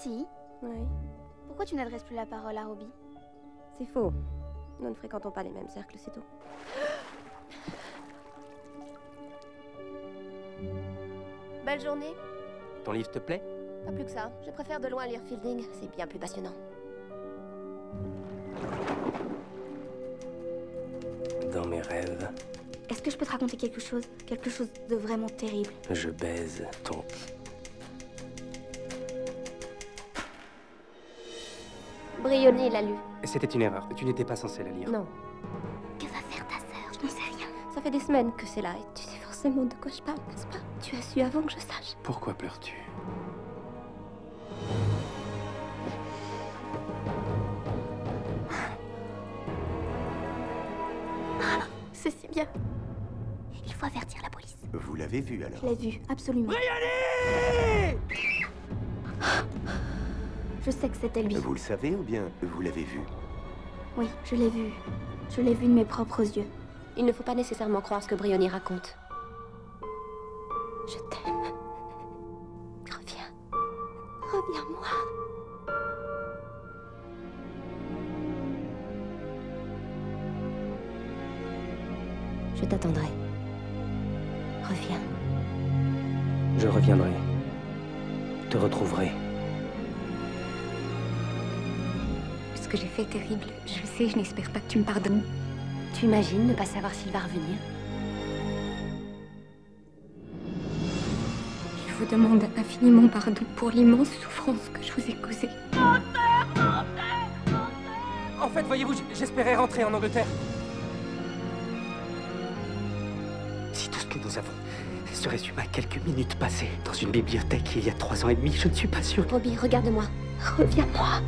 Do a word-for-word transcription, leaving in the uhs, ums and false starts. Si. Oui. Pourquoi tu n'adresses plus la parole à Robbie? C'est faux. Nous ne fréquentons pas les mêmes cercles, c'est tout. Belle journée. Ton livre te plaît? Pas plus que ça. Je préfère de loin lire Fielding. C'est bien plus passionnant. Dans mes rêves... Est-ce que je peux te raconter quelque chose? Quelque chose de vraiment terrible. Je baise ton... Briony l'a lu. C'était une erreur. Tu n'étais pas censée la lire. Non. Que va faire ta sœur? Je n'en sais rien. Ça fait des semaines que c'est là et tu sais forcément de quoi je parle, n'est-ce pas? Tu as su avant que je sache. Pourquoi pleures-tu? C'est si bien. Il faut avertir la police. Vous l'avez vu alors? Je l'ai vu, absolument. Briony! Je sais que c'était lui. Vous le savez ou bien vous l'avez vu? Oui, je l'ai vu. Je l'ai vu de mes propres yeux. Il ne faut pas nécessairement croire ce que Briony raconte. Je t'aime. Reviens. Reviens-moi. Je t'attendrai. Reviens. Je reviendrai. Te retrouverai. Ce que j'ai fait est terrible. Je sais, je n'espère pas que tu me pardonnes. Tu imagines ne pas savoir s'il va revenir? Je vous demande infiniment pardon pour l'immense souffrance que je vous ai causée. En fait, voyez-vous, j'espérais rentrer en Angleterre. Si tout ce que nous avons se résume à quelques minutes passées dans une bibliothèque il y a trois ans et demi, je ne suis pas sûre. Robbie, regarde-moi. Reviens-moi.